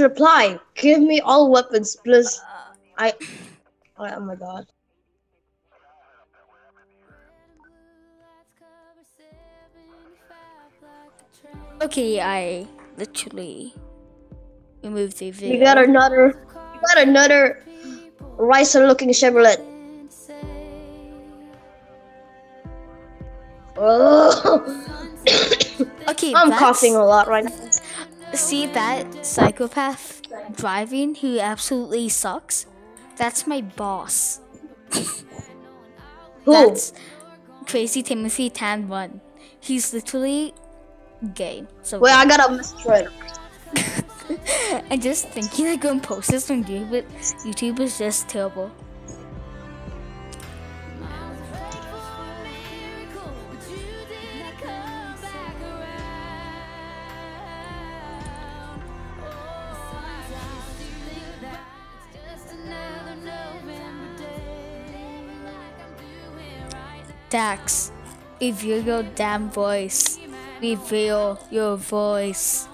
reply. Give me all weapons, please. Oh my god. Okay, I literally removed the video. You got another Riser looking Chevrolet. Oh. Okay, I'm coughing a lot right now. See that psychopath driving who absolutely sucks? That's my boss. Who? That's Crazy Timothy Tan 1. He's literally gay. So wait, I got a mistread. And just thinking I go and post this on YouTube is just terrible. Dax, reveal your damn voice. Reveal your voice.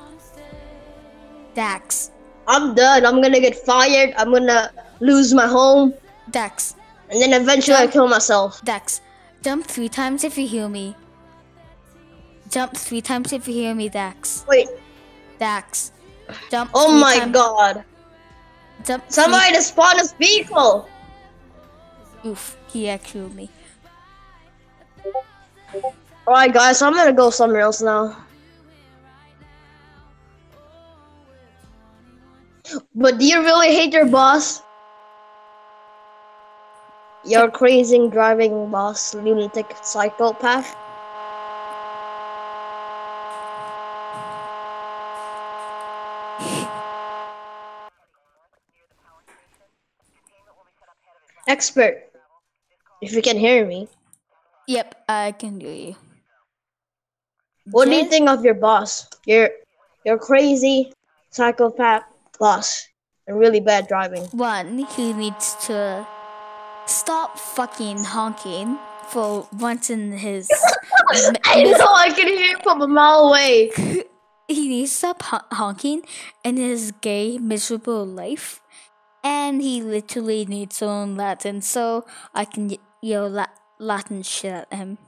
Dax. I'm done. I'm gonna get fired. I'm gonna lose my home. Dax. And then eventually I kill myself. Dax, jump 3 times if you hear me. Jump 3 times if you hear me, Dax. Wait. Dax. Jump. Oh my god. Jump. Somebody to spawn his vehicle. Oof, he killed me. Alright guys, so I'm gonna go somewhere else now. But do you really hate your boss? Your crazy driving boss, lunatic psychopath? Expert, if you can hear me. Yep, I can do you. What do you think of your boss? Your crazy psychopath boss and really bad driving. One, he needs to stop fucking honking for once in his. I know I can hear him from a mile away. He needs to stop honking in his gay, miserable life, and he literally needs to learn Latin so I can yell Latin shit at him.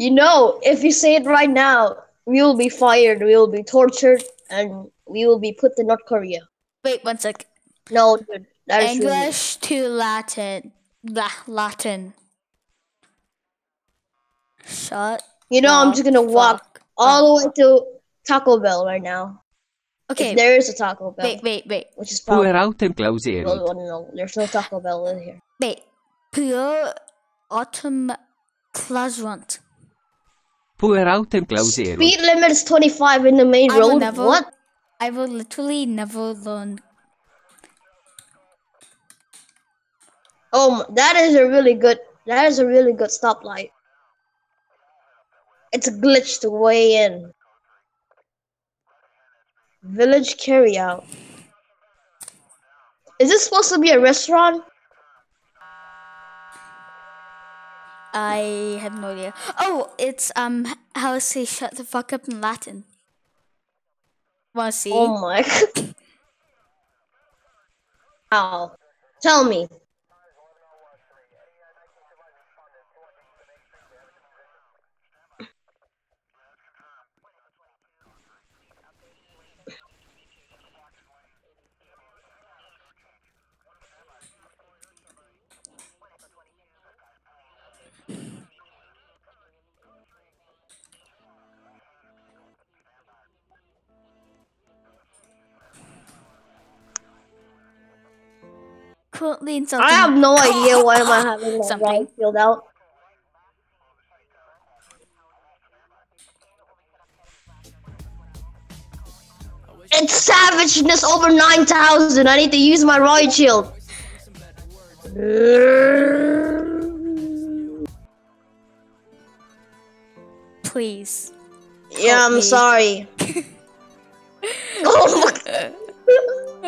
You know, if you say it right now, we will be fired, we will be tortured, and we will be put to North Korea. Wait, 1 sec. No, dude, that is English to Latin. Latin. Shut. You know, I'm just gonna walk all the way to Taco Bell right now. Okay. If there is a Taco Bell. Wait. Which is probably. No, there's no Taco Bell in here. Wait. Pure. Autumn Clausrant. Speed limit is 25 in the main road. What? I will literally never learn. Oh, that is a really good stoplight. It's a glitch to weigh in. Village carryout. Is this supposed to be a restaurant? I have no idea. Oh, it's how to say shut the fuck up in Latin. Wanna see? Oh my god. How? Tell me. Currently I have no idea why am I having that right filled out. It's savageness over 9,000. I need to use my riot shield. Please. Yeah, I'm sorry. Oh my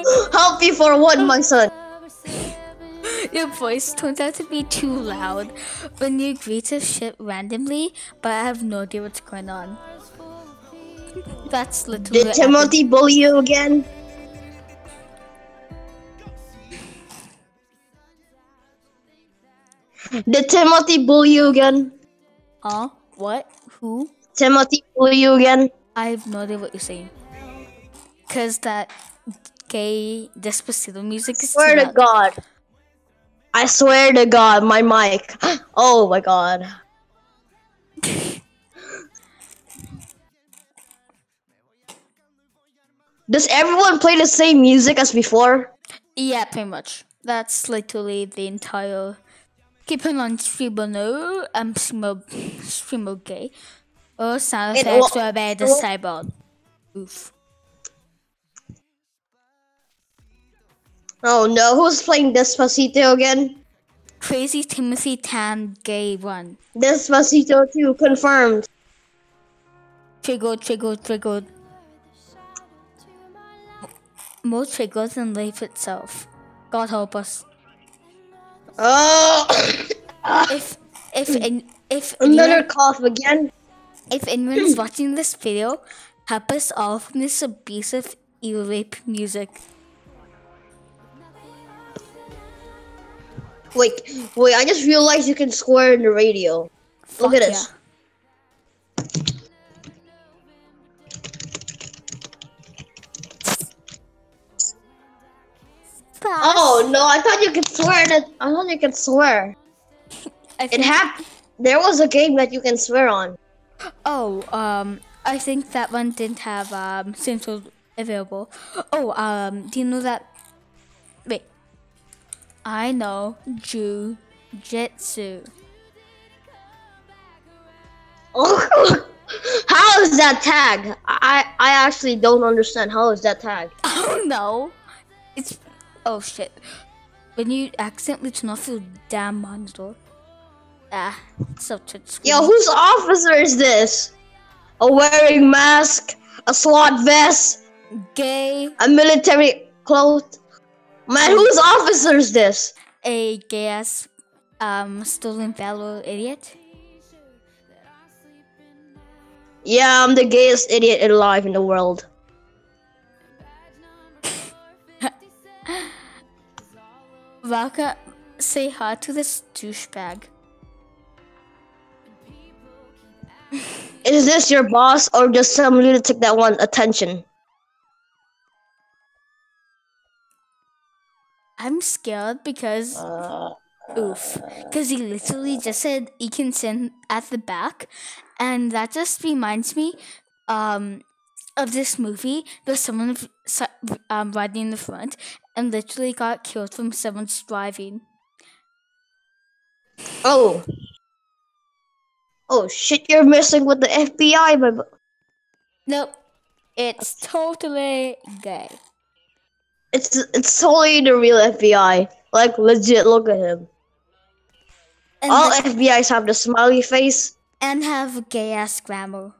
god. Help me for what, my son? Your voice turns out to be too loud when you greeted shit randomly, but I have no idea what's going on. That's literally. Did Timothy bully you again? The Timothy Bullugan. What? Who? Timothy Bullugan. I have no idea what you're saying. Cause that gay Despacito music is. I swear to God. I swear to God, my mic. Oh my God. Does everyone play the same music as before? Yeah, pretty much. That's literally the entire. Keeping on streamer, streamer gay. Oh, sound effects were by the cyborg. Oof. Oh no, who's playing Despacito again? Crazy Timothy Tan gay one. Despacito 2 confirmed. Triggered. More triggers than life itself. God help us. Oh! If another cough again. If anyone's watching this video, help us all from this abusive e-rape music. Wait! I just realized you can swear in the radio. Fuck. Look at this. Oh no! I thought you could swear. It happened. There was a game that you can swear on. Oh, I think that one didn't have censors available. Oh, do you know that? Wait, I know jujitsu. Oh, how is that tag? I actually don't understand. How is that tag? Oh no, it's. Oh shit! When you accidentally turn off your damn monitor. Ah, such a. Yo, whose officer is this? A wearing mask, a SWAT vest, gay, a military cloth. Man, whose officer is this? A gay ass, stolen valor idiot. Yeah, I'm the gayest idiot alive in the world. Raka, say hi to this douchebag. Is this your boss or just some lunatic that wants attention? I'm scared because oof, because he literally just said he can send at the back, and that just reminds me of this movie. There's someone riding in the front and literally got killed from someone's driving. Oh. Oh shit, you're messing with the FBI, my boy. Nope. It's totally gay. It's totally the real FBI. Like, legit, look at him. And all FBI's have the smiley face. And have gay-ass grammar.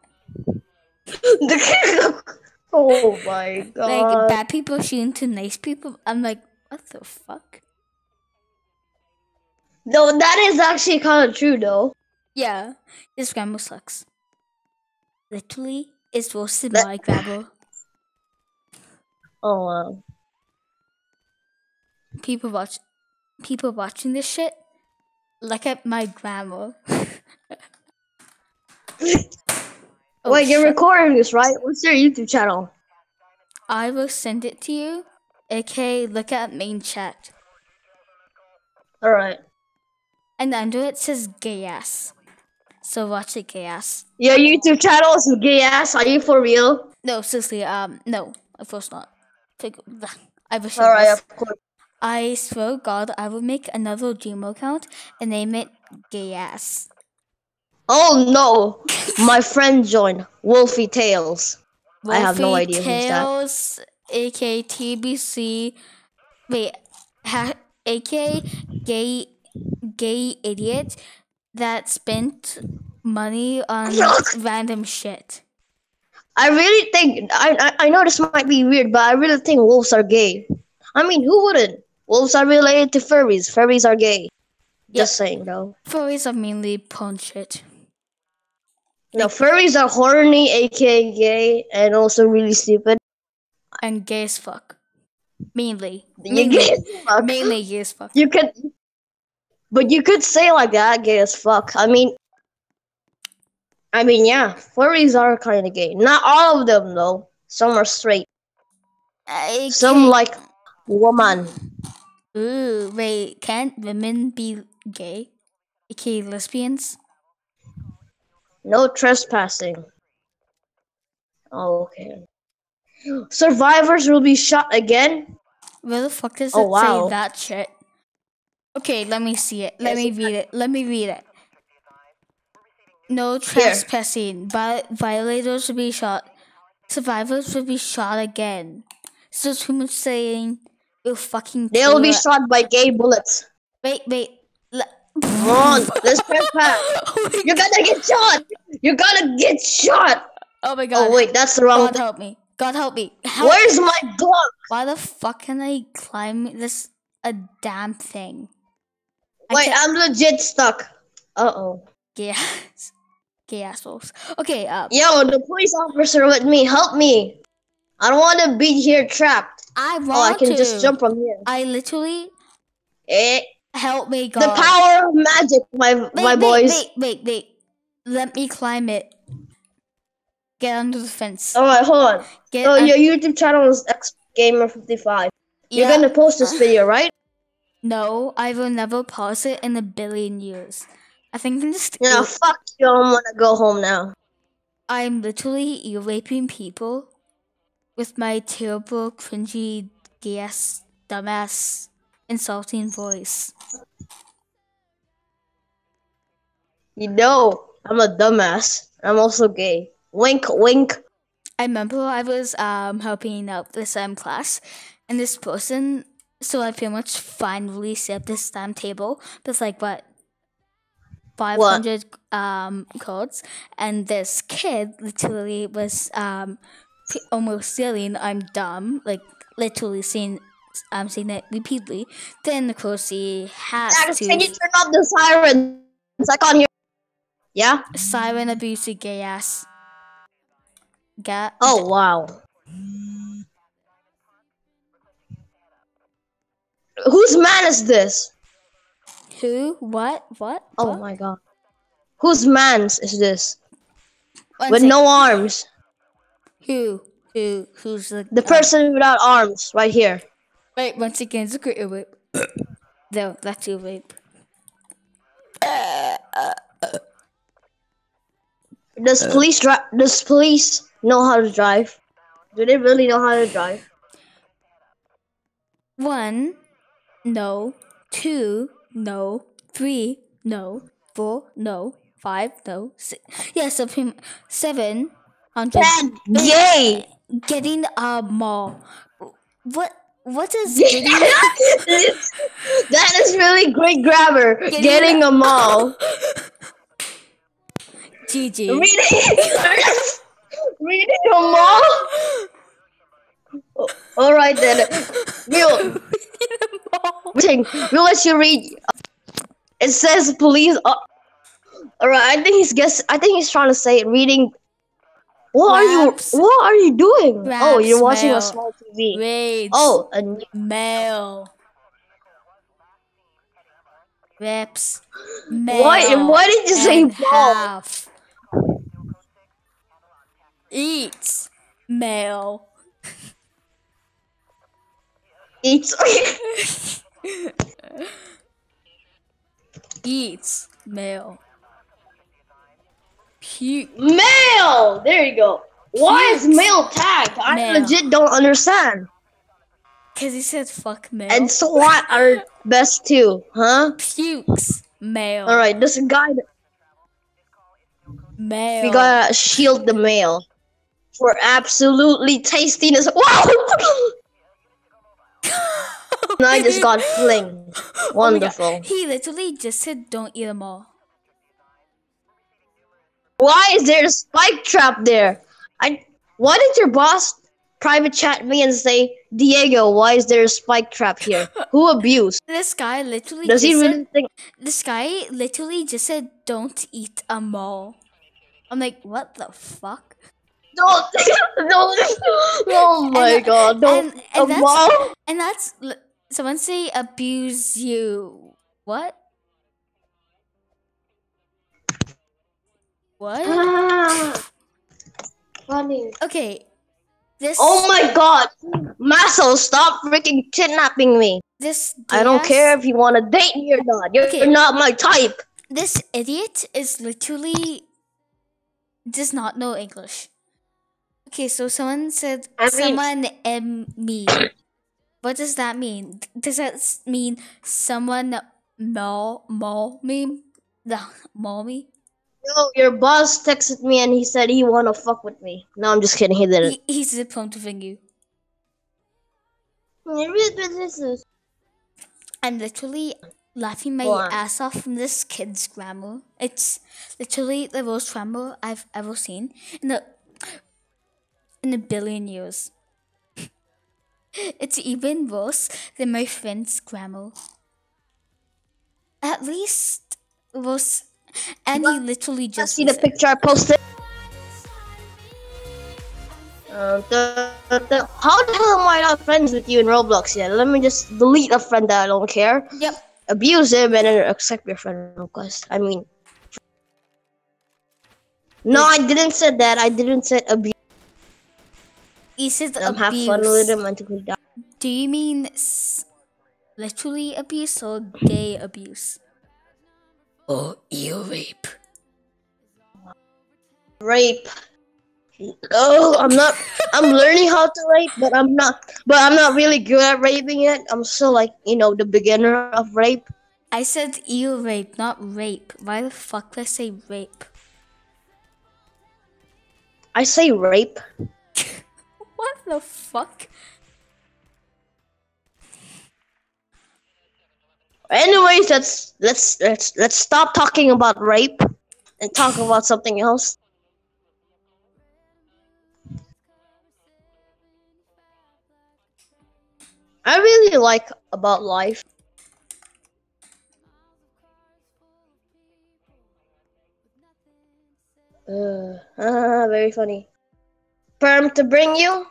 Oh my God. Like, bad people shooting to nice people. I'm like, what the fuck? No, that is actually kind of true, though. Yeah, his grandma sucks. Literally, it's roasted by grandma. Oh wow. People watching this shit, look at my grandma. Oh, wait, you're recording this, right? What's your YouTube channel? I will send it to you. Okay, look at main chat. Alright. And under it says gay ass. So watch it, gay ass. Your YouTube channel is gay ass? Are you for real? No, seriously, no. Of course not. I wish I was. Alright, of course. I swear God, I will make another Gmail account and name it gay ass. Oh no! My friend joined Wolfie Tails. Wolfie I have no idea Tails, who's that. AK TBC. Wait, AK gay idiot that spent money on random shit. I really think I know this might be weird, but I really think wolves are gay. I mean, who wouldn't? Wolves are related to furries. Furries are gay. Yep. Just saying though. Furries are mainly porn shit. No, furries are horny, aka gay, and also really stupid. And gay as fuck. Mainly. Mainly gay as fuck. You can But you could say like that, gay as fuck. I mean, yeah, furries are kind of gay. Not all of them, though. Some are straight. Some like woman. Ooh, wait, can't women be gay? Okay, lesbians? No trespassing. Oh, okay. Survivors will be shot again? Where the fuck does it say that shit? Okay, let me see it. Let me read it. No trespassing. Violators will be shot. Survivors will be shot again. So too much saying we'll fucking kill. They'll be shot by gay bullets. Wait. Come on, let's prepare. You're gonna get shot! You're gonna get shot! Oh my god. Oh wait, that's the wrong thing. God help me. Where's my block? Why the fuck can I climb this a damn thing? Wait, I'm legit stuck. Uh-oh. Gay assholes. Okay, yo, the police officer with me, help me. I don't want to be here trapped. I can just jump from here. I literally... Help me, God. The power of magic, my boys. Wait. Let me climb it. Get under the fence. Alright, hold on. Your YouTube channel is ExpertGamer 55. Yeah. You're gonna post this video, right? No, I will never pause it in a billion years. I think I'm just... No, fuck you. I wanna go home now. I'm literally raping people with my terrible, cringy, gay-ass, dumbass, insulting voice. You know, I'm a dumbass. I'm also gay. Wink, wink. I remember I was helping out this class, and this person, so I pretty much finally set this damn table. There's like, what? 500 cards, and this kid literally was almost yelling, "I'm dumb," like literally saying, "I'm saying that repeatedly." Then of course he has to. Can you turn off the siren? I can't hear. Yeah. Siren abusive gay ass. Oh wow. Whose man is this? Who? What? Oh my god. Whose man's is this? With no arms. Who's the person without arms right here? Wait, once again, it's a great whip. No, that's your whip. Does police know how to drive? Do they really know how to drive? 1, no. 2, no. 3, no. 4, no. 5, no. 6. Yes, 700. Yay! Getting a mall. What is getting? That is really great grammar. Getting a mall. GG. Reading a mall. All right then. We'll let you read. It says police. All right. I think he's trying to say reading. What are you doing? Raps, oh, you're watching a small TV. Raids, oh, a mail. Rips. Mail. Why did you say ball? Eats mail. Eats mail. Mail! There you go. Why is mail tagged? I legit don't understand. Because he said fuck mail. And SWAT are best too, huh? Pukes. Mail. Alright, this guy... Mail. We gotta shield the mail. For absolutely tastiness. Whoa! And I just got flinged. Wonderful. Oh he literally just said don't eat them all. Why is there a spike trap there? Why did your boss private chat me and say, Diego, why is there a spike trap here? Who abused? This guy literally just said, don't eat a mole. I'm like, what the fuck? Don't. Oh my god. Don't. And that's someone say abuse you. What? What? Funny. Okay. This. Oh my god! Marcel, stop freaking kidnapping me! This. I don't care if you want to date me or not. You're not my type. This idiot is literally does not know English. Okay, so someone said someone me. What does that mean? Does that mean someone maul me? The maul me? No, your boss texted me and he said he wanna fuck with me. No, I'm just kidding. He didn't. He's a prone to fing you. I'm literally laughing my ass off from this kid's grammar. It's literally the worst grammar I've ever seen in a billion years. It's even worse than my friend's grammar. At least it was, and he literally just see the picture I posted. How the hell am I not friends with you in Roblox yet? Let me just delete a friend that I don't care. Yep. Abuse him and then accept your friend request. I mean, no, I didn't say that. I didn't say abuse. He says have fun with him until he dies. Do you mean literally abuse or gay abuse? Or ear rape? Rape. Oh, I'm not. I'm learning how to rape, but I'm not. But I'm not really good at raping yet. I'm still like, you know, the beginner of rape. I said ear rape, not rape. Why the fuck did I say rape? I say rape. What the fuck? Anyways, let's stop talking about rape and talk about something else. I really like about life. Very funny. Perm to bring you?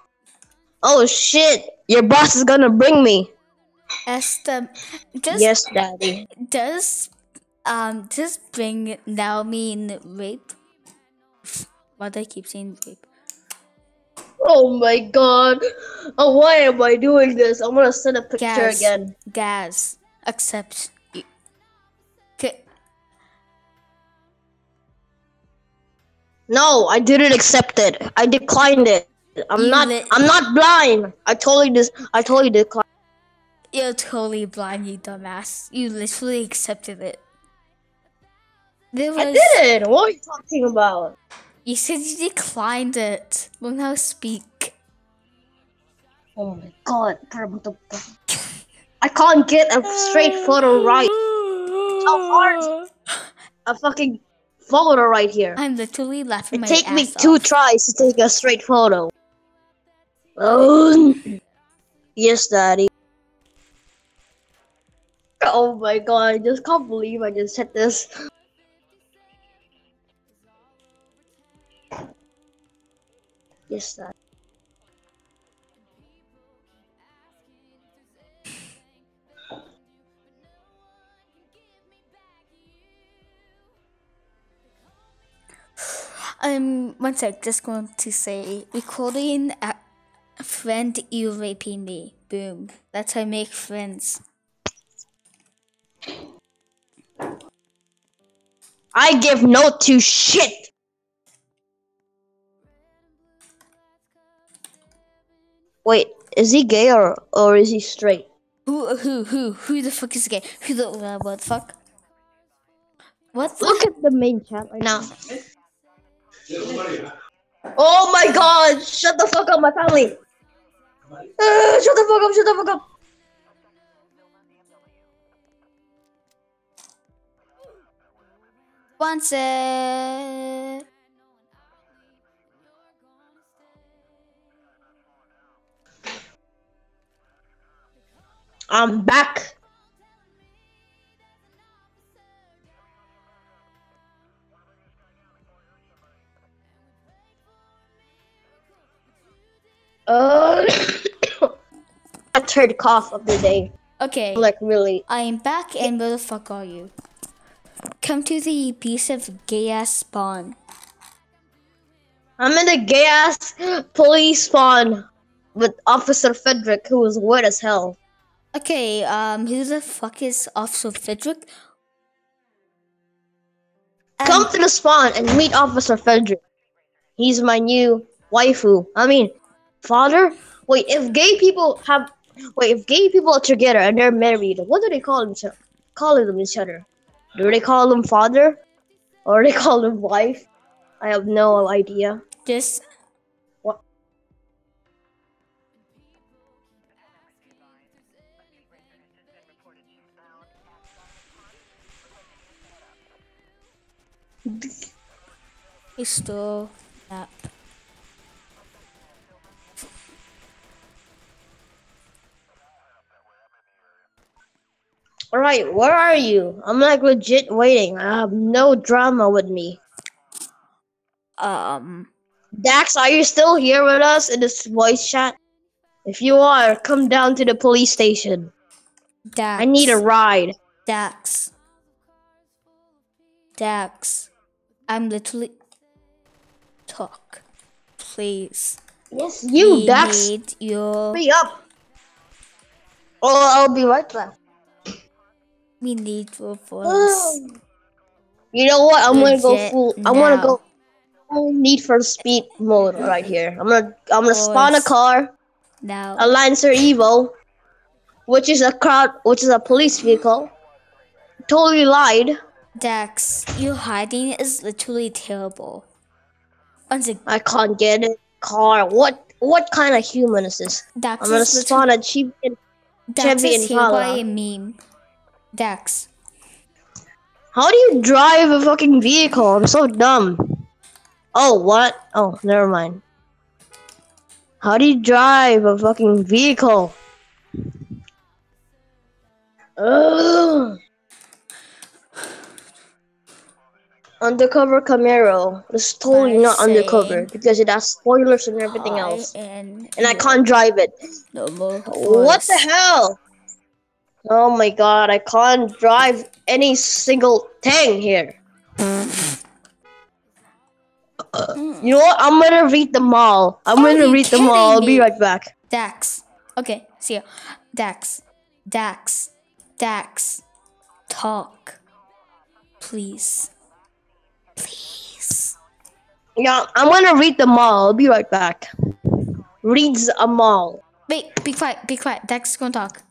Oh shit! Your boss is gonna bring me. Yes, daddy. Does bring now mean rape? Why do I keep saying rape? Oh my god! Oh, why am I doing this? I'm gonna send a picture again. Gas. Accept. No, I didn't accept it. I declined it. I'm not blind. I totally declined. You're totally blind, you dumbass. You literally accepted it. I didn't. What are you talking about? You said you declined it. Well, now speak. Oh my god. I can't get a straight photo right. How hard? A fucking photo right here. I'm literally laughing my ass off. It take me 2 tries to take a straight photo. Oh. Yes, daddy. Oh my god, I just can't believe I just hit this. Yes, daddy. One sec, just going to say, recording a friend you raping me. Boom. That's how I make friends. I give no two shit! Wait, is he gay or is he straight? Who the fuck is gay? Who the, what the fuck? What the Look at the main chat right now. Oh my god! Shut the fuck up, my family! Shut the fuck up! Shut the fuck up! One sec. I'm back. I heard cough of the day. Okay. Like really. I am back, and where the fuck are you? Come to the piece of gay ass spawn. I'm in a gay-ass police spawn with Officer Frederick, who is weird as hell. Okay, who the fuck is Officer Frederick? Come to the spawn and meet Officer Frederick. He's my new waifu. I mean, father? Wait, if gay people have... Wait, if gay people are together and they're married, what do they call each other? Do they call them father? Or they call them wife? I have no idea. Just... What? We stole that. Alright, where are you? I'm like legit waiting. I have no drama with me. Dax, are you still here with us in this voice chat? If you are, come down to the police station. Dax. I need a ride. Dax. Dax. I'm literally... Talk. Please. Yes, you, we Dax. Need your... Hurry up. Or I'll be right back. We need your voice. You know what? I'm gonna go full. I wanna go full Need for Speed mode right here. I'm gonna spawn a car. Now a Lancer Evo, which is a police vehicle. Totally lied. Dax, your hiding is literally terrible. I can't get a car. What kind of human is this? Dax, I'm gonna spawn a cheap Dax is a meme. Dax, how do you drive a fucking vehicle? I'm so dumb. Oh, what? Oh, never mind. How do you drive a fucking vehicle? Ugh. Undercover Camaro. It's totally not undercover because it has spoilers and everything else. And I can't drive it. No more. What the hell? Oh my god, I can't drive any single thing here. You know what? I'm gonna read them all. I'll be right back. Dax. Okay, see ya. Dax. Dax. Dax. Talk. Please. Please. Yeah, I'm gonna read them all. I'll be right back. Reads them all. Wait, be quiet, be quiet. Dax is gonna talk.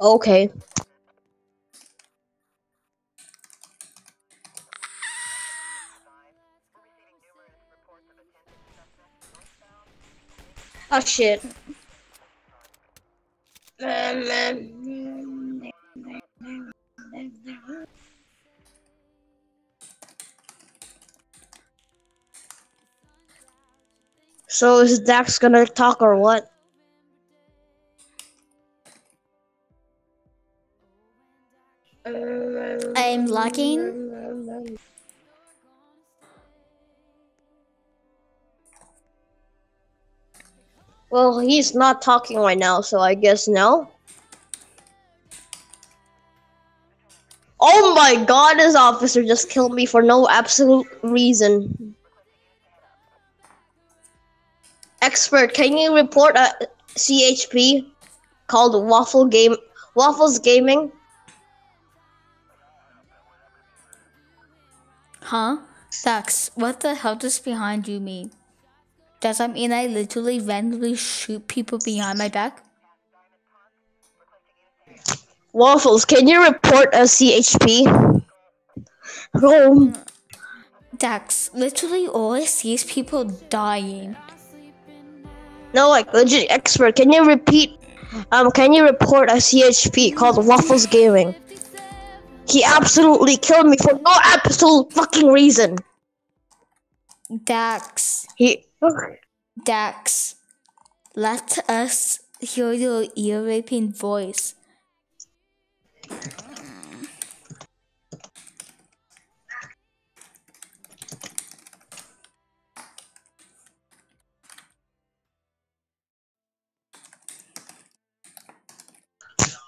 Okay. Oh shit. So is Dax gonna talk or what? I'm lagging. Well, he's not talking right now, so I guess no. Oh my god, this officer just killed me for no absolute reason. Expert, can you report a CHP called Waffles Gaming? Huh? Dax, what the hell does behind you mean? Does that mean I literally randomly shoot people behind my back? Waffles, can you report a CHP? Oh. Dax, literally all I see is people dying. No, like legit expert, can you repeat? Can you report a CHP called Waffles Gaming? He absolutely killed me for no absolute fucking reason. Dax. Dax. Let us hear your ear-raping voice.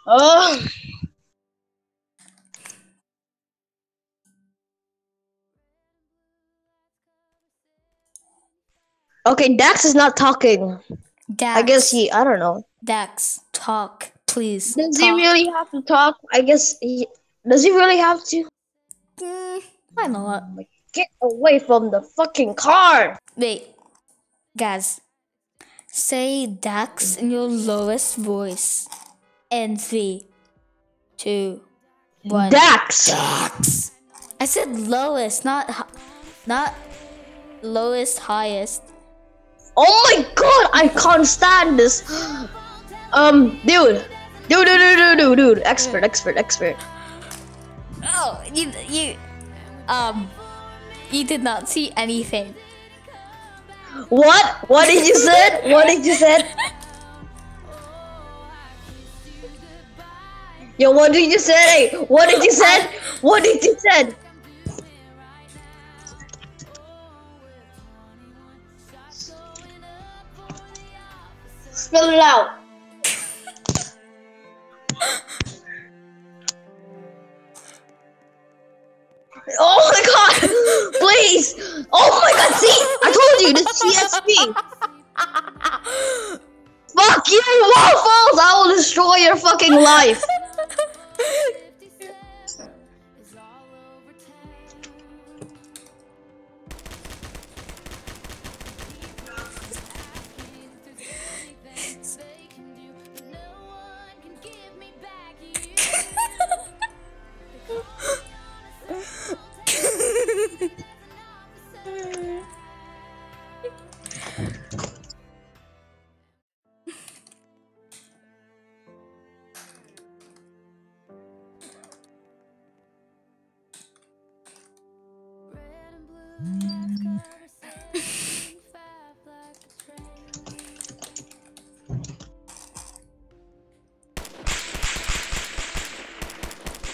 Oh. Okay, Dax is not talking. Dax. I guess he, I don't know. Dax, talk, please. Does he really have to talk? I guess he, does he really have to? Why not? Get away from the fucking car! Wait, guys. Say Dax in your lowest voice. And 3, 2, 1. Dax! Dax! I said lowest, not lowest, highest. Oh my god, I can't stand this. Dude. Expert. Oh, you did not see anything. What? What did you say? Yo, what did you say? Hey, what did you say? Spell it out. Oh my god! Please! Oh my god! See, I told you this CSP. Fuck you, waffles! I will destroy your fucking life.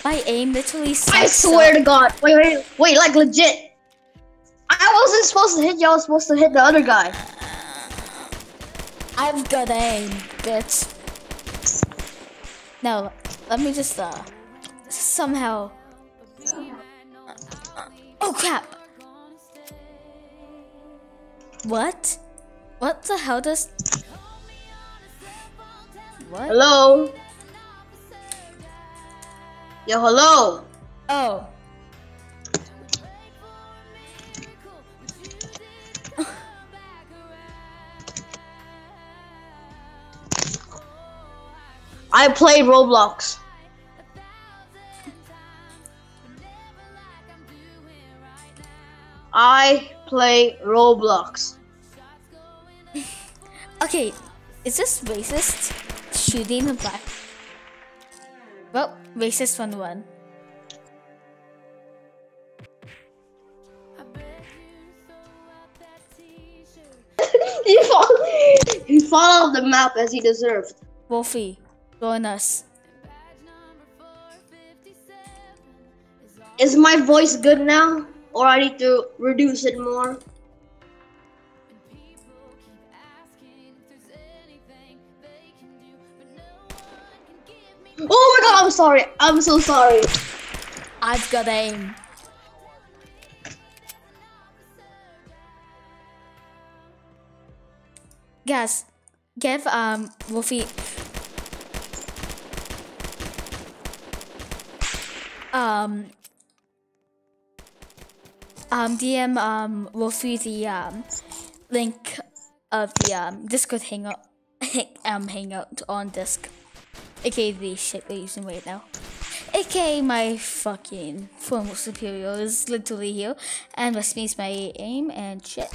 My aim literally sucks. I swear to god. Wait, like legit. I wasn't supposed to hit you, I was supposed to hit the other guy. I've got aim, bitch. No, let me just somehow. Oh crap. What? What the hell does... What? Hello? Yo, hello! Oh. I played Roblox. I play Roblox. Okay, is this racist? Shooting a black. Well, racist 101. He fall off the map as he deserved. Wolfie, join us. Is my voice good now? Or I need to reduce it more? Oh my god, I'm sorry. I'm so sorry. I've got aim. Guys, give Wolfie DM Wolfie the link of the Discord hangout hangout on Disc. Okay, the shit we're using right now. Okay, my fucking formal superior is literally here, and this means my aim and shit.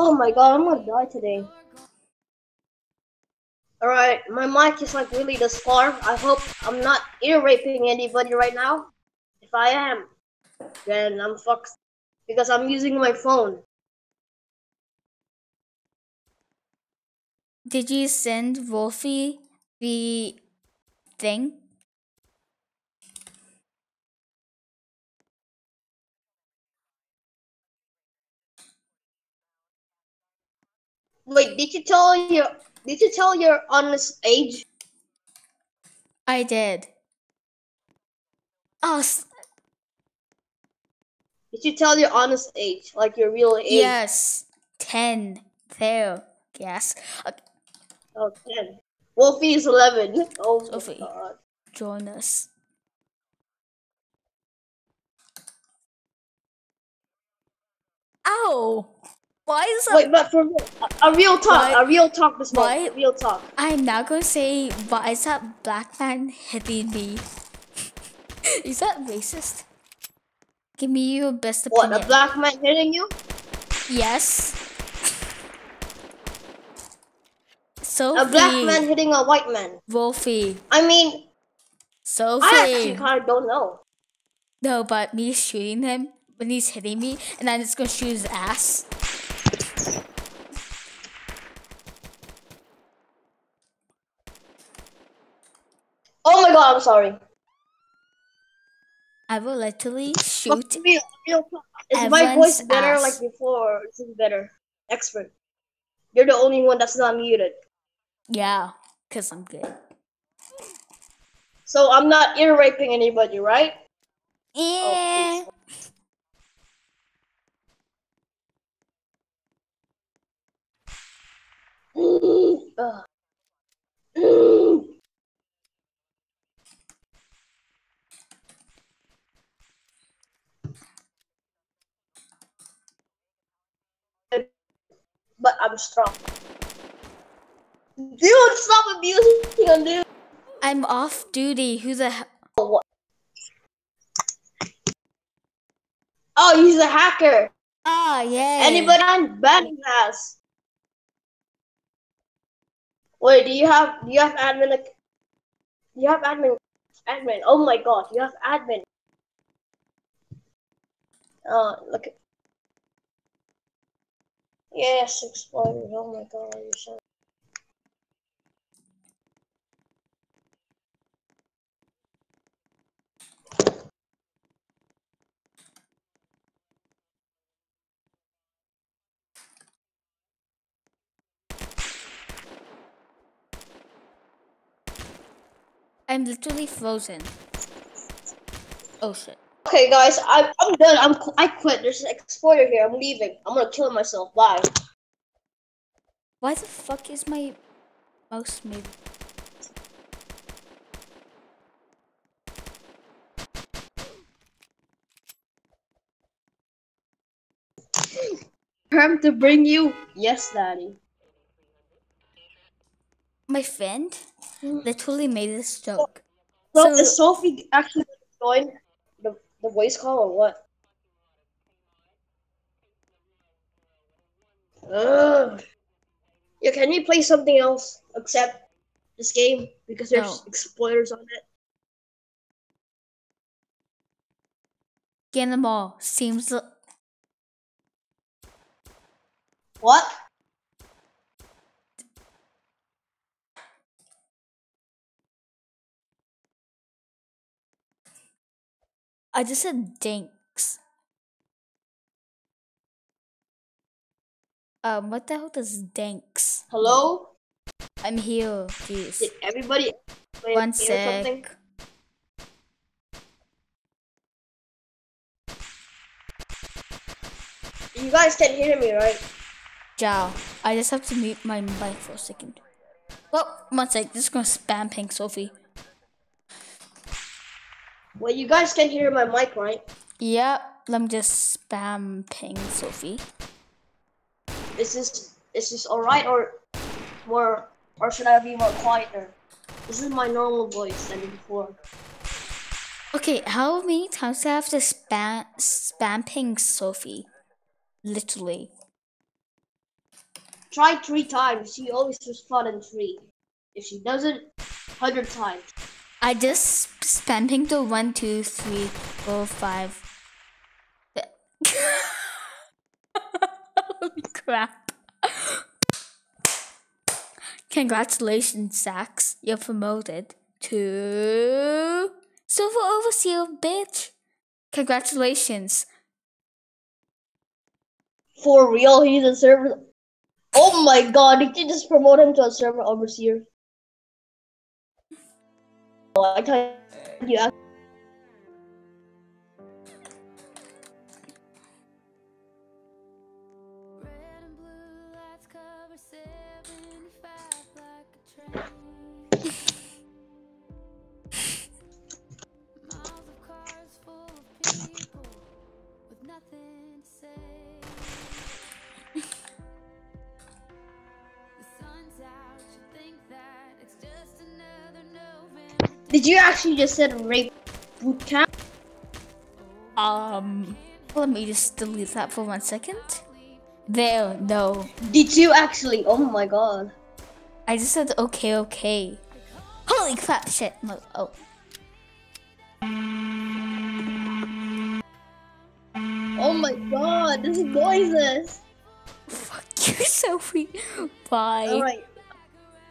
Oh my god, I'm gonna die today. Alright, my mic is like really this far. I hope I'm not ear raping anybody right now. If I am, then I'm fucked because I'm using my phone. Did you send Wolfie the thing? Wait, did you tell your honest age? I did. Oh. Did you tell your honest age, like your real age? Yes, 10. Fail. Yes. Okay. Oh, 10. Wolfie is 11. Oh, Wolfie, join us. Ow! Why is that? Wait, but for a real talk this morning. Real talk. I'm not gonna say, why is that black man hitting me? Is that racist? Give me your best opinion. What, a black man hitting you? Yes. Sophie. A black man hitting a white man. Wolfie. I mean, Sophie. I actually kind of don't know. No, but me shooting him when he's hitting me, and I'm just gonna shoot his ass. Oh my god, I'm sorry. I will literally shoot. Is my voice better ass. Like before? Or is it better? Expert. You're the only one that's not muted. Yeah, because I'm good. So I'm not ear raping anybody, right? Yeah. Oh, but I'm strong. Dude, stop abusing him, dude. I'm off duty. Who the hell? Oh, oh, he's a hacker. Oh, yeah. Anybody on banning ass? Wait, do you have admin? You have admin. Oh my god, you have admin. Look at. Yeah, 6 pointers. Oh my god, you're so. I'm literally frozen. Oh shit. Okay guys, I'm done. I quit. There's an exploiter here. I'm leaving. I'm gonna kill myself. Bye. Why the fuck is my mouse moving? Perm to bring you? Yes, daddy. My friend literally made this joke. So is Sophie actually join the voice call or what? Ugh. Yeah, can you play something else except this game? Because there's exploiters on it. Get them all. Seems. What? I just said dinks. What the hell does dinks? Hello? I'm here. Jeez. Did everybody play one sec. Something? You guys can hear me, right? Ciao. I just have to mute my mic for a second. Well, one sec. Just gonna spam ping Sophie. Well, you guys can hear my mic, right? Yeah, let me just spam ping Sophie. Is this alright or should I be more quieter? This is my normal voice than before. Okay, how many times do I have to spam ping Sophie? Literally. Try 3 times. She always responds in 3. If she doesn't, 100 times. I just spamming the 1, 2, 3, 4, 5. Holy crap! Congratulations, Zax. You're promoted to Silver Overseer, bitch. Congratulations. For real, he's a server. Oh my god! Did you just promote him to a server overseer? I tell you. Did you actually just said rape bootcamp? Let me just delete that for 1 second. There, no. Did you actually? Oh my god. I just said okay, okay. Holy crap, shit. No, oh. Oh my god, this is noises. Fuck you, Sophie. Bye. Alright.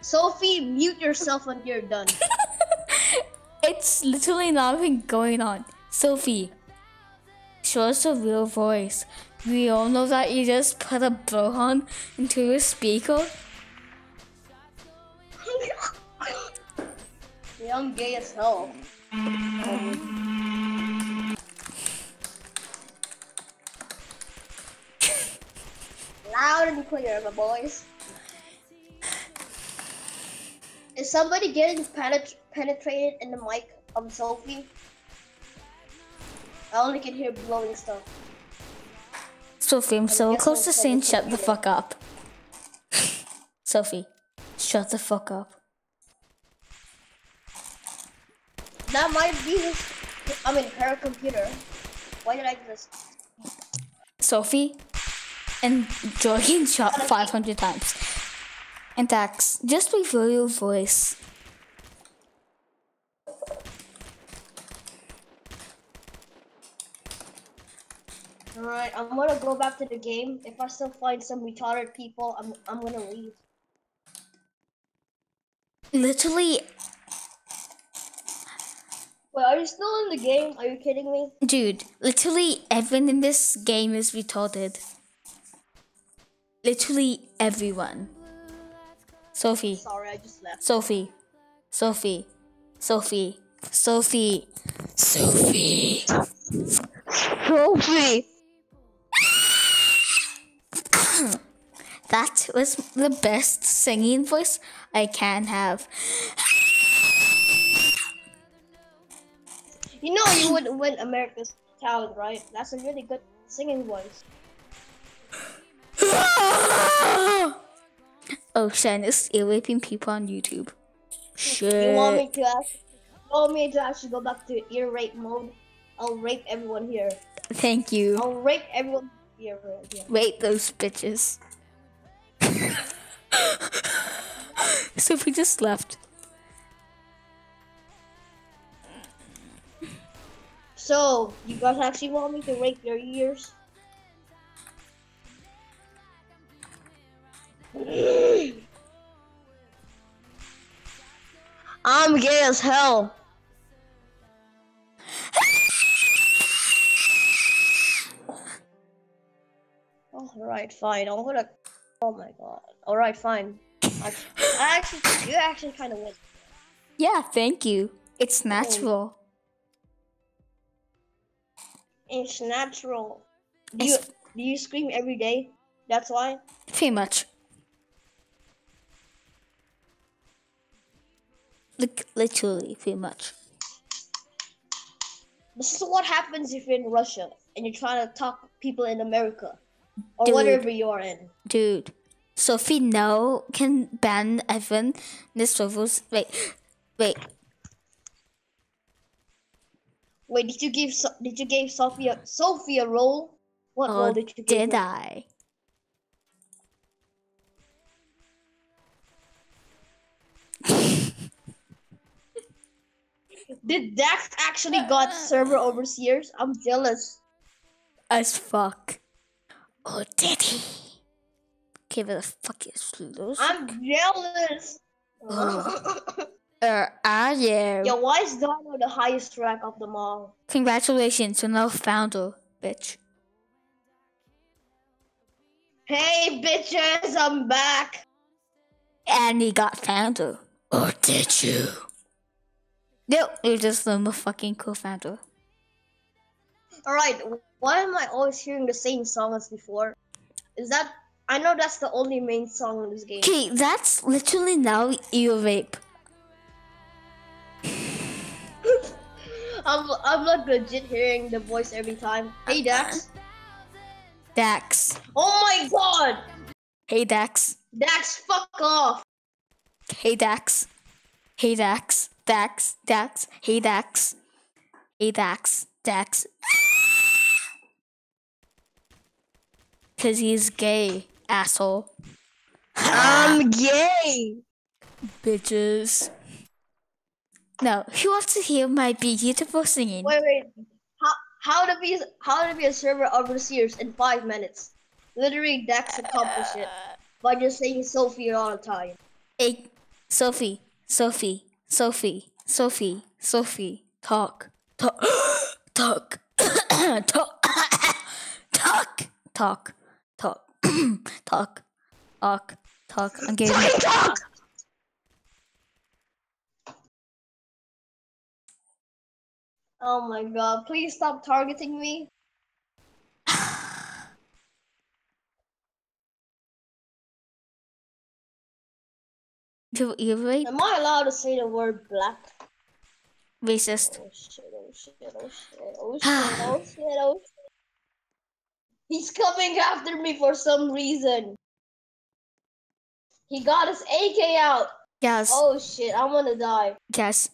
Sophie, mute yourself when you're done. It's literally nothing going on. Sophie, show us your real voice. We all know that you just put a blowhorn into your speaker. Yeah, I'm gay as hell. Loud and clear, my boys. Is somebody getting penetrated in the mic of Sophie? I only can hear blowing stuff. Sophie, I'm so close to saying shut the fuck up. Sophie, shut the fuck up. That might be his, I mean, her computer. Why did I just... Sophie and Jordan shot 500 times. And Dax, just reveal your voice. Alright, I'm gonna go back to the game. If I still find some retarded people, I'm gonna leave. Literally. Wait, are you still in the game? Are you kidding me? Dude, literally everyone in this game is retarded. Literally everyone. Sophie. Sorry, I just left. Sophie. Sophie. Sophie. Sophie. Sophie. Sophie. That was the best singing voice I can have. You know you would win America's Child, right? That's a really good singing voice. Oh shit, it's ear-raping people on YouTube. Shit. You want me to actually go back to ear-rape mode? I'll rape everyone here. Thank you. I'll rape everyone here. Yeah. Rape those bitches. So we just left. So, you guys actually want me to rape your ears? I'm gay as hell. Alright, fine. I'm gonna. Oh my god. Alright, fine. You actually kind of win. Yeah, thank you. It's natural. It's natural. Do you scream every day? That's why? Pretty much. Like, literally, pretty much. This is what happens if you're in Russia and you're trying to talk people in America. Or dude, whatever you are in. Dude, Sophie now can ban everyone in the servers. Wait, did you give Sophie a role? What role did you give? Did I? Did Dax actually got server overseers? I'm jealous. As fuck. Oh, did he? Okay, where the fuck is Ludo's? I'm jealous. Are you? Yo, why is Dino the highest rank of them all? Congratulations, you're now founder, bitch. Hey, bitches, I'm back. And he got founder. Or did you? No, you're just the fucking co-founder. Alright, why am I always hearing the same song as before? Is that... I know that's the only main song in this game. Okay, that's literally now your vape. I'm like legit hearing the voice every time. Hey Dax. Dax. Oh my god! Hey Dax. Dax, fuck off! Hey Dax. Hey Dax. Dax. Dax. Hey Dax. Hey Dax. Dax. Cause he's gay, asshole. I'm gay! Bitches. No, who wants to hear my beautiful singing? Wait. How to be a server of overseers in 5 minutes? Literally, Dax accomplished it by just saying Sophie all the time. Hey, Sophie, Sophie, Sophie, Sophie, Sophie, talk, talk, talk, talk, talk, talk, talk, talk, talk. I'm getting talk. Oh my god, please stop targeting me. Am I allowed to say the word black? Racist. Oh shit, oh shit, oh shit, oh shit, oh shit, oh shit. He's coming after me for some reason. He got his AK out. Yes. Oh shit, I'm gonna die. Yes.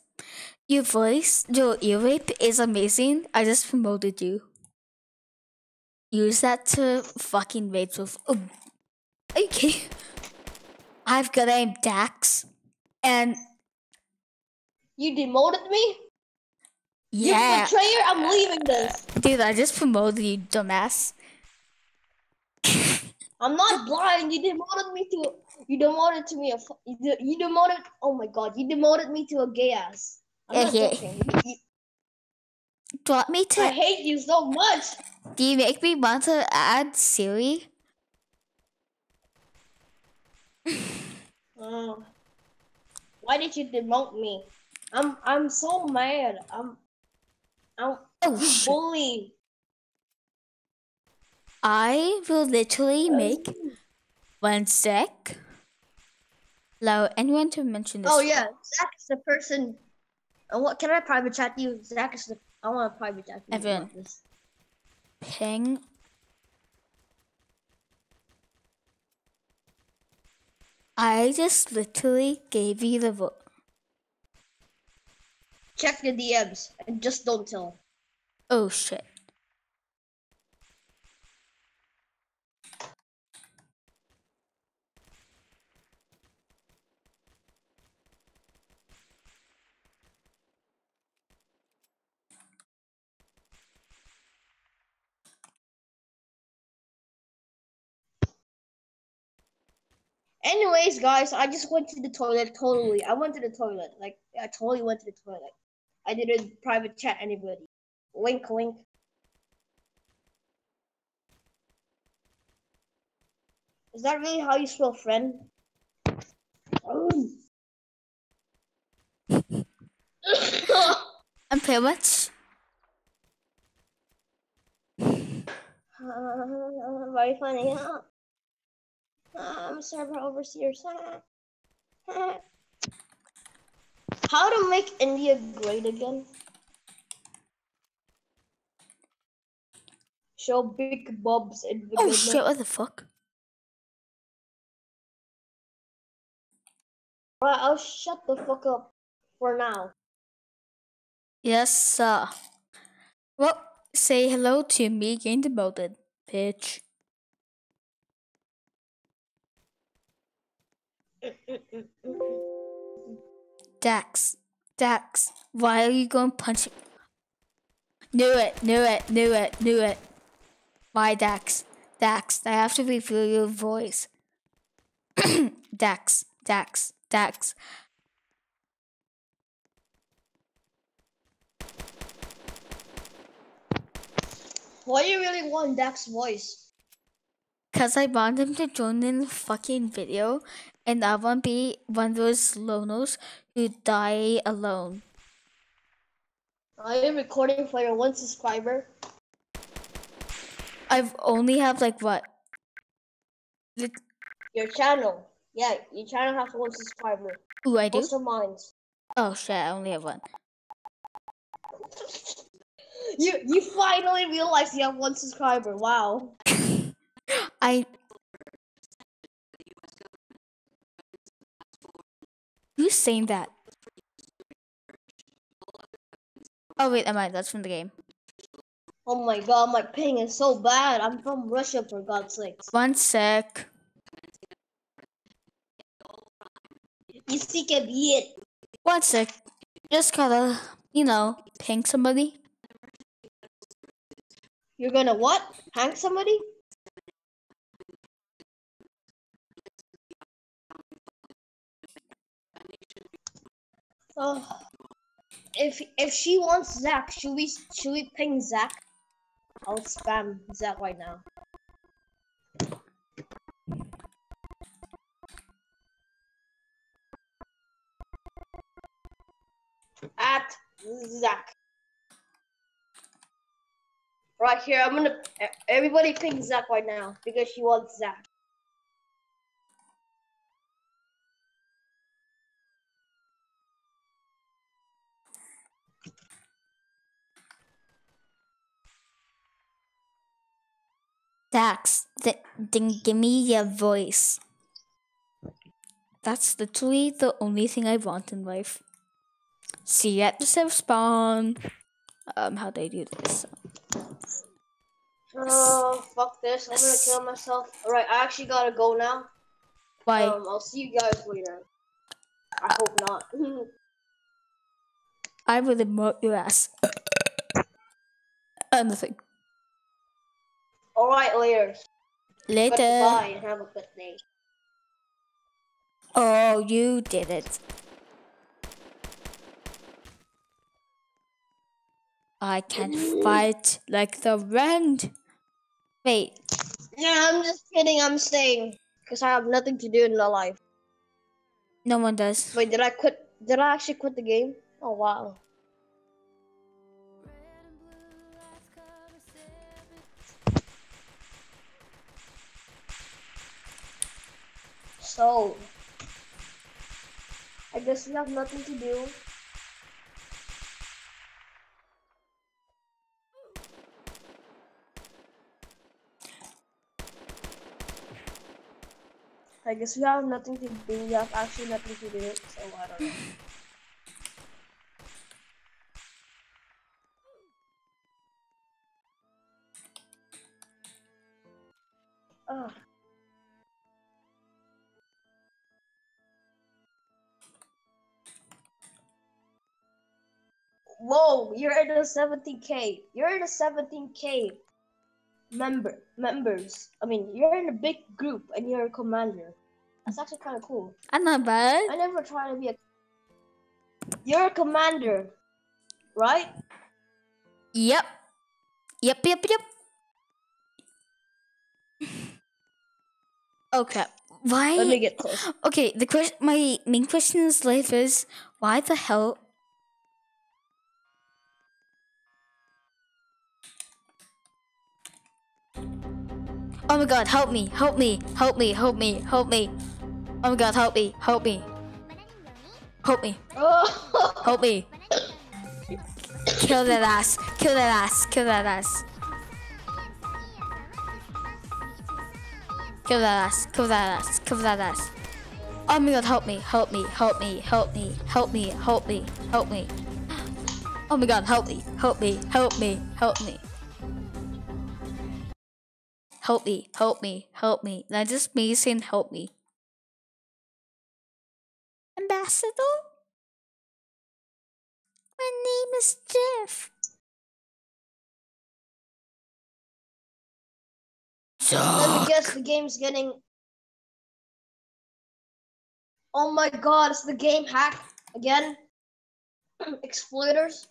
Your voice, your ear rape is amazing. I just promoted you. Use that to fucking rape with. Oh. Okay. I've got a Dax. And. You demoted me? Yeah. You betrayer, I'm leaving this. Dude, I just promoted you, dumbass. I'm not blind. You demoted me to. Oh my god. You demoted me to a gay ass. Okay. Drop me to. I hate you so much. Do you make me want to add Siri? Why did you demote me? I'm so mad. You bully. I will literally make one sec. Allow anyone to mention this. Oh yeah, Zach is the person. Can I private chat you? Zach is the. I want to private chat you. Everyone. Ping. I just literally gave you the vote. Check the DMs and just don't tell. Oh shit. Anyways, guys, I just went to the toilet, totally. I went to the toilet. Like, I totally went to the toilet. I didn't private chat anybody. Wink, wink. Is that really how you spell friend? I'm pretty much. Very funny, huh? I'm server overseer. How to make India great again? Show big bobs in the. Oh shit! What the fuck? Alright, I'll shut the fuck up for now. Yes, sir. Well, say hello to me getting demoted, bitch. Dax, Dax, why are you going punching? Knew it. Why, Dax? Dax, I have to reveal your voice. Dax, Dax, Dax. Why do you really want Dax's voice? Because I want him to join in the fucking video. And I won't be one of those lonos who die alone. I am recording for your 1 subscriber. I've only have like what? Your channel. Yeah, your channel has 1 subscriber. Ooh, I do? Most of mine. Oh shit, I only have 1. You finally realized you have 1 subscriber. Wow. Who's saying that? Oh wait, am I? That's from the game. Oh my god, my ping is so bad. I'm from Russia, for God's sake. 1 sec. You see, can be it. 1 sec. Just gotta, you know, ping somebody. You're gonna what? Hang somebody? Oh. If she wants Zach, should we ping Zach? I'll spam Zach right now. At Zach. Right here, I'm gonna everybody ping Zach right now because she wants Zach. Dax, then give me your voice. That's literally the only thing I want in life. See you at the safe spawn. How do I do this? Oh, fuck this. I'm gonna kill myself. Alright, I actually gotta go now. Why? I'll see you guys later. I hope not. I will emote your ass. Nothing. Alright, later. Later. Bye and have a good day. Oh, you did it. I can fight like the rand. Wait. Yeah, I'm just kidding. I'm staying. Because I have nothing to do in my life. No one does. Wait, did I quit? Did I actually quit the game? Oh, wow. So, I guess we have nothing to do. I guess we have nothing to do. We have actually nothing to do, so I don't know. Whoa, you're in the 17K. You're in the 17K members. I mean, you're in a big group and you're a commander. That's actually kind of cool. I'm not bad. I never tried to be a... You're a commander, right? Yep. Yep. Okay. Why? Let me get close. Okay, the question, my main question in this life is, why the hell... Oh my god, help me. Oh my god, help me. Oh. Help me. Kill that ass. Oh my god, help me. Oh my god, help me. Help me. Not just me saying help me. Ambassador? My name is Jeff. Let me guess, the game's getting... Oh my god, it's the game hack again? Exploiters?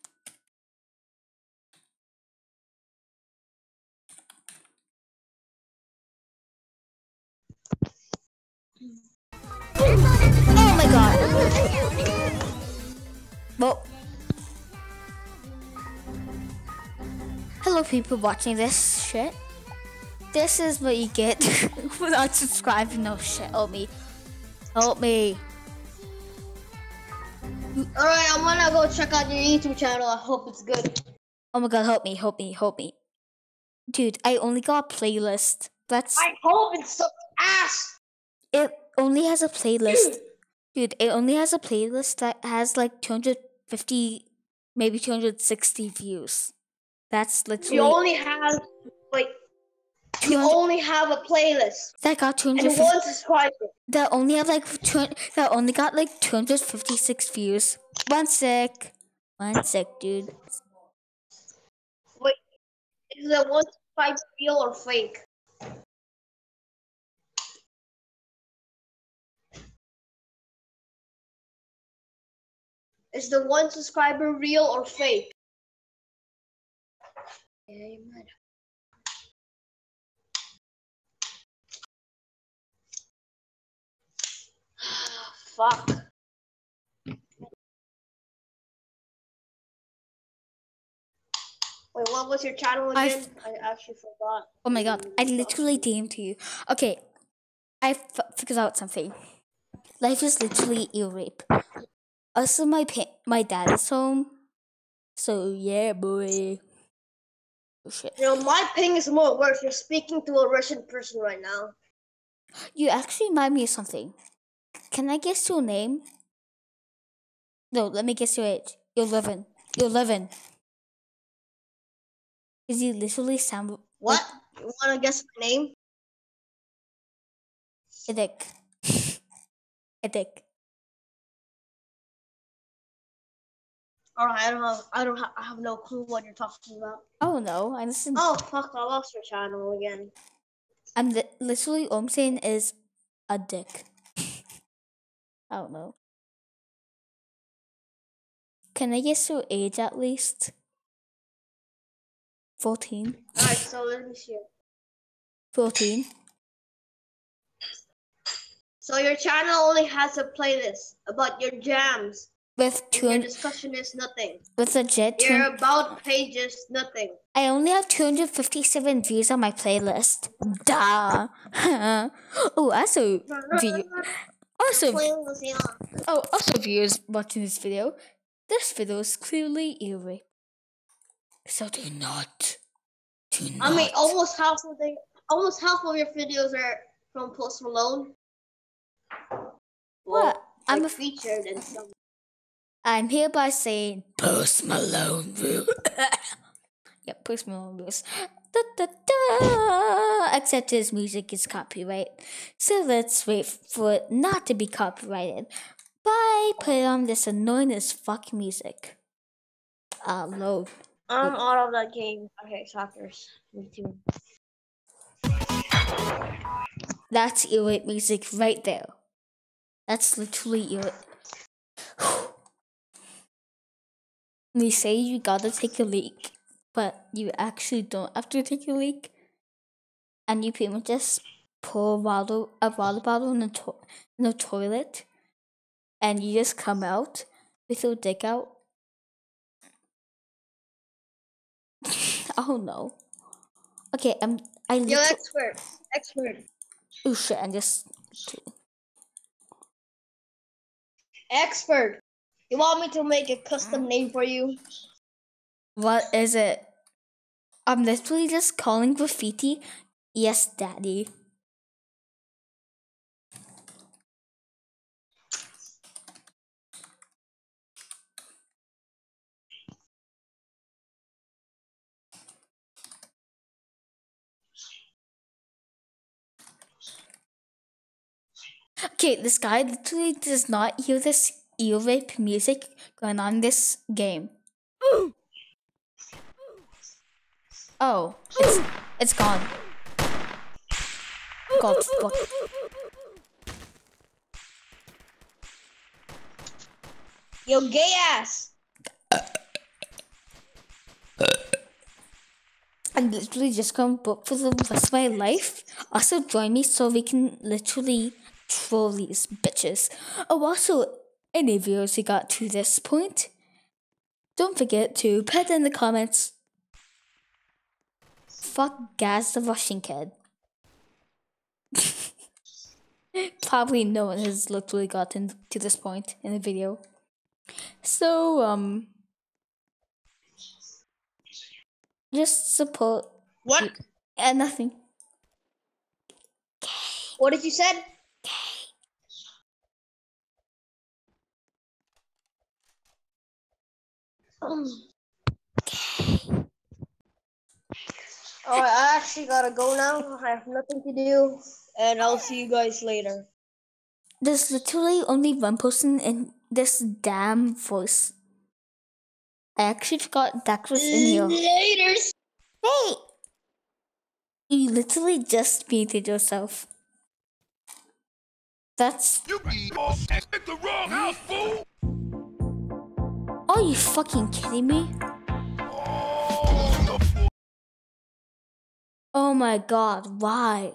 Oh my god. Well, hello people watching this shit. This is what you get for not subscribing. No shit, help me. Help me. Alright, I'm gonna go check out your YouTube channel. I hope it's good. Oh my god, help me, help me, help me. Dude, I only got a playlist. That's. I hope it's so ass! It only has a playlist. Dude, it only has a playlist that has like 250, maybe 260 views. That's literally. You only have, like. You only have a playlist that got 250. And one subscriber. That only had like 200. That only got like 256 views. One sec, dude. Wait, is that 1 5 real or fake? Is the 1 subscriber real or fake? Yeah, you might. Fuck. Wait, what was your channel again? I actually forgot. Oh my god, I literally DM'd you. Okay, I figured out something. Life is literally e-rape. Also, my dad is home. So yeah, boy. Oh, shit. You know, my ping is more worse. You're speaking to a Russian person right now. You actually remind me of something. Can I guess your name? No, let me guess your age. You're 11. You're 11. Because you literally sound. What? Like, you want to guess my name? Edek. Edek. Alright, I have no clue what you're talking about. Oh no, I listen. Oh fuck! I lost your channel again. I'm literally all I'm saying is a dick. I don't know. Can I guess your age at least? 14. Alright, so let me see. 14. So your channel only has a playlist about your jams. With your discussion is nothing. With a jet. Your about pages, nothing. I only have 257 views on my playlist. Duh. Oh, also view. Also, also viewers watching this video is clearly eerie. So do not. I mean, almost half of your videos are from Post Malone. Well, what? I'm featured in some. I'm hereby saying Post Malone rules. Yeah, Post Malone rules. Except his music is copyright, so let's wait for it not to be copyrighted by putting on this annoying as fuck music. Load. I'm out of that game. Okay, suckers. Me too. That's irate music right there. That's literally irate. They say you gotta take a leak, but you actually don't have to take a leak. And you pretty much just pour a water bottle in the toilet. And you just come out with your dick out. Oh no. Okay, Yo, expert. Expert. Oh shit, I'm just. Expert. You want me to make a custom name for you? What is it? I'm literally just calling graffiti. Yes, daddy. Okay, this guy literally does not hear this e-rape music going on in this game. Ooh. Oh, it's gone. God, God. Yo, gay ass! I'm literally just gonna book for the rest of my life. Also, join me so we can literally troll these bitches. Oh, also, any viewers who got to this point, don't forget to pet in the comments. fuck Gaz the Russian kid? Probably no one has literally gotten to this point in the video. So, just support. What? Nothing. Gay. What did you say? Gay. Gay. Alright, I actually gotta go now. I have nothing to do. And I'll see you guys later. There's literally only one person in this damn voice. I actually forgot Dax was in here. Later. Hey! You literally just muted yourself. That's... You be all at the wrong house, fool! Are you fucking kidding me? Oh my god, why?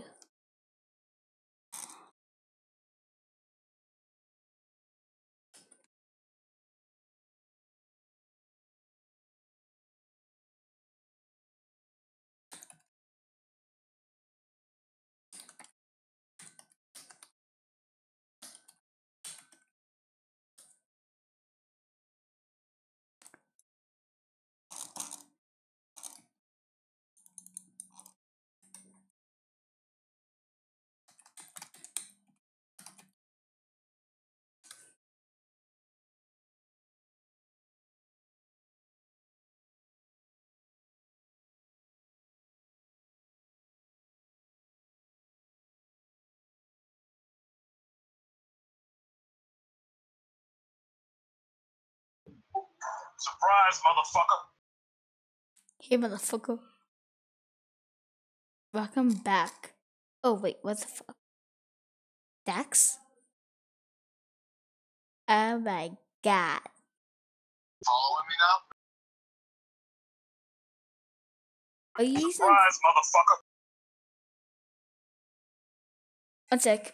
Surprise, motherfucker! Hey, motherfucker. Welcome back. Oh, wait, what the fuck? Dax? Oh my god. Following me now? Are you using... Surprise, motherfucker! One sec.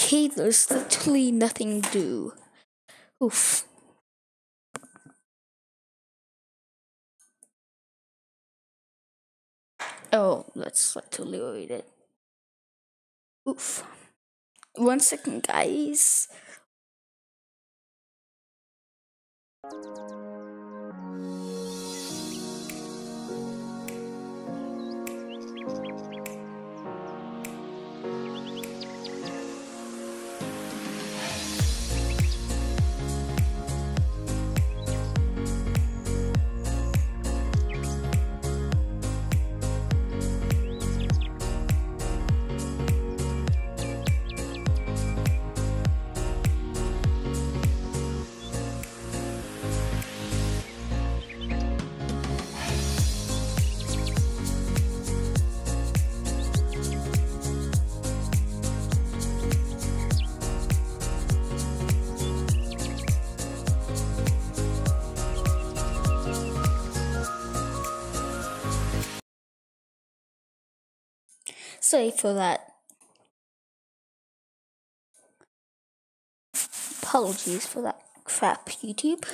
Okay, there's literally nothing to do. Oof. Oh, let's let to load it. Oof. 1 second, guys. Sorry for that. Apologies for that crap, YouTube.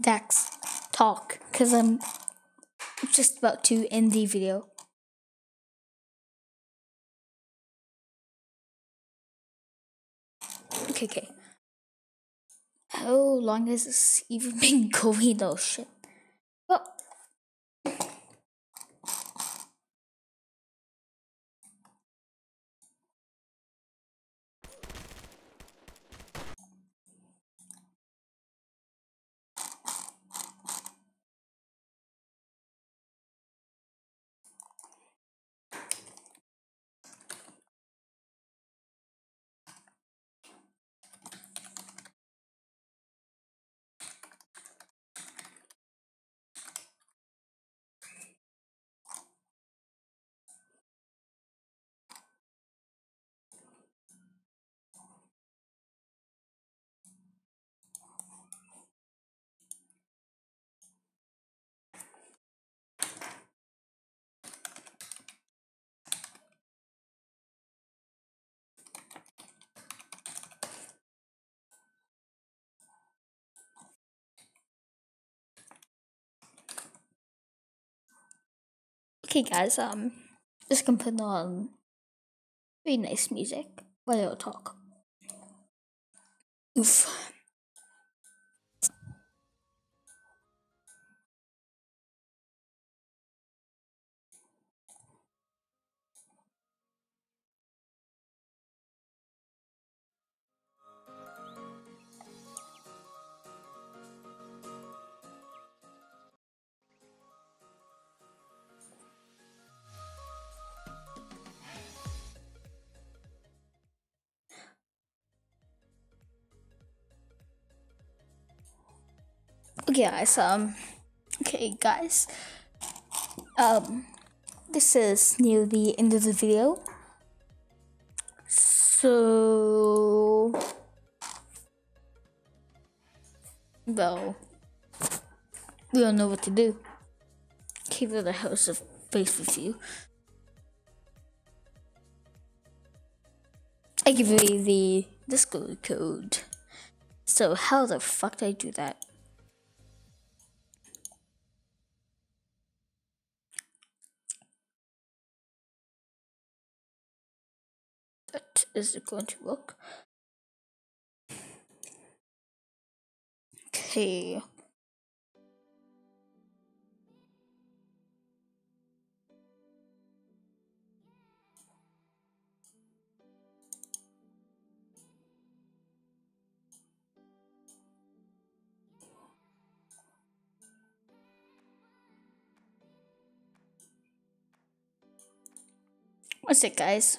Dax, talk, because I'm just about to end the video. Okay. How long has this even been going? Oh shit. Well, okay guys, just gonna put on pretty nice music while I talk. Oof. Okay guys, this is near the end of the video, so well, we don't know what to do. Keep the house of faith with you. I give you the Discord code. So how the fuck did I do that? Is it going to work? Okay. What's it, guys?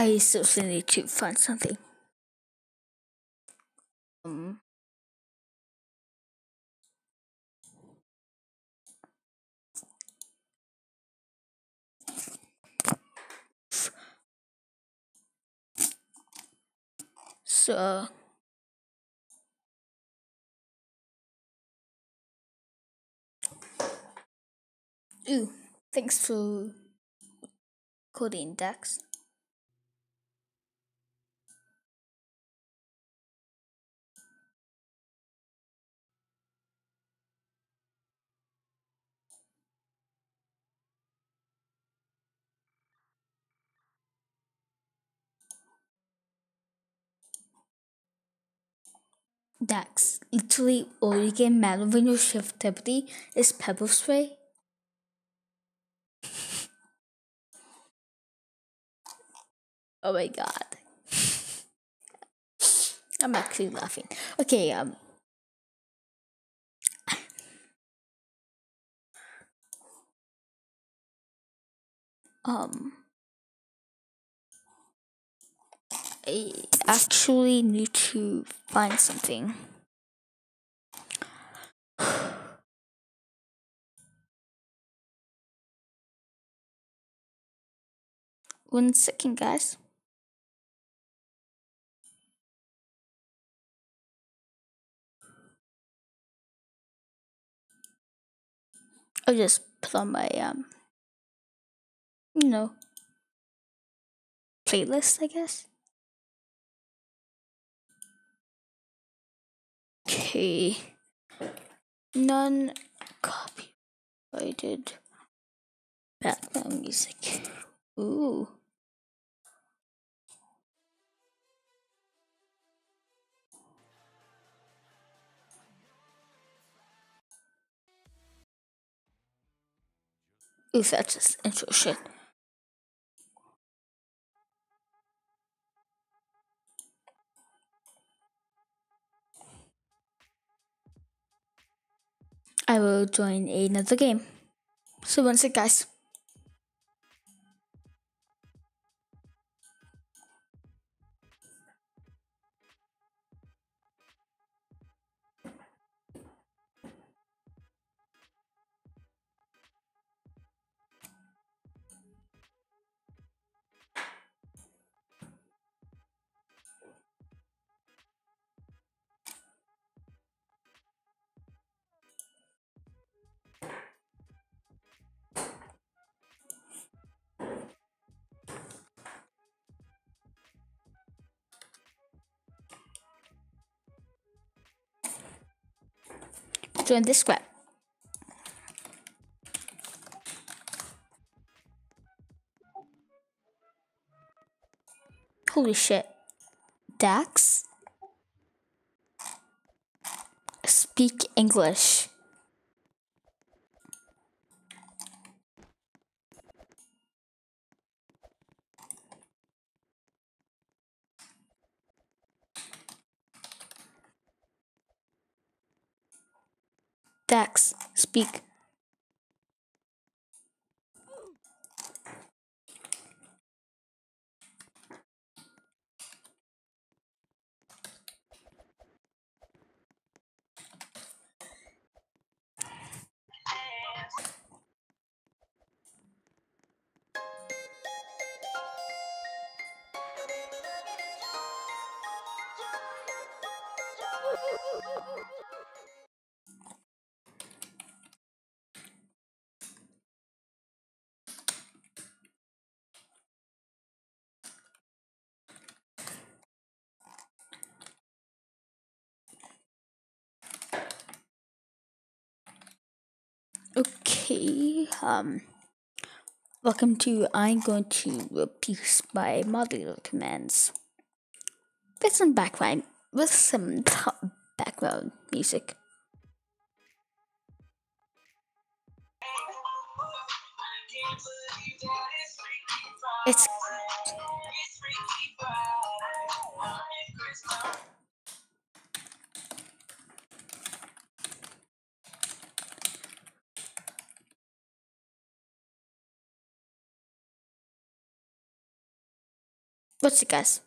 I seriously need to find something. So ooh, thanks for calling, Dax. Dax, literally all you get mad when you shift deputy is pepper spray. Oh my god. I'm actually laughing. Okay, I actually need to find something. One second, guys. I'll just put on my playlist, I guess. Okay, non-copyrighted background music. Ooh. Ooh, that's just intro shit. I will join another game. So once again, guys. Join this crap. Holy shit. Dax? Speak English. Dax, speak. Okay, welcome to, I'm going to repeat my modular commands with some background music. It's What's it, guys?